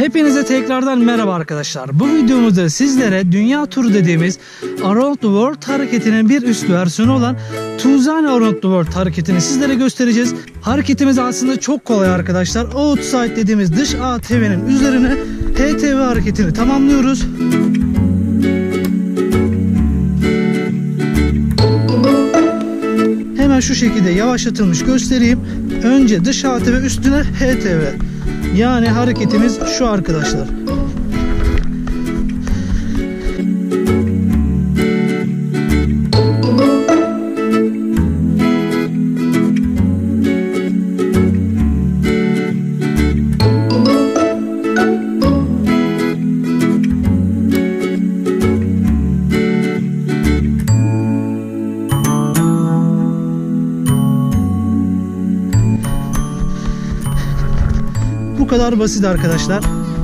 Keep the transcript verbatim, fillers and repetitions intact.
Hepinize tekrardan merhaba arkadaşlar. Bu videomuzda sizlere dünya turu dediğimiz Around the World hareketinin bir üst versiyonu olan Touzani Around the World hareketini sizlere göstereceğiz. Hareketimiz aslında çok kolay arkadaşlar. Outside dediğimiz dış A T V'nin üzerine H T V hareketini tamamlıyoruz. Hemen şu şekilde yavaşlatılmış göstereyim. Önce dış A T V üstüne H T V. Yani hareketimiz şu arkadaşlar. Bu kadar basit arkadaşlar.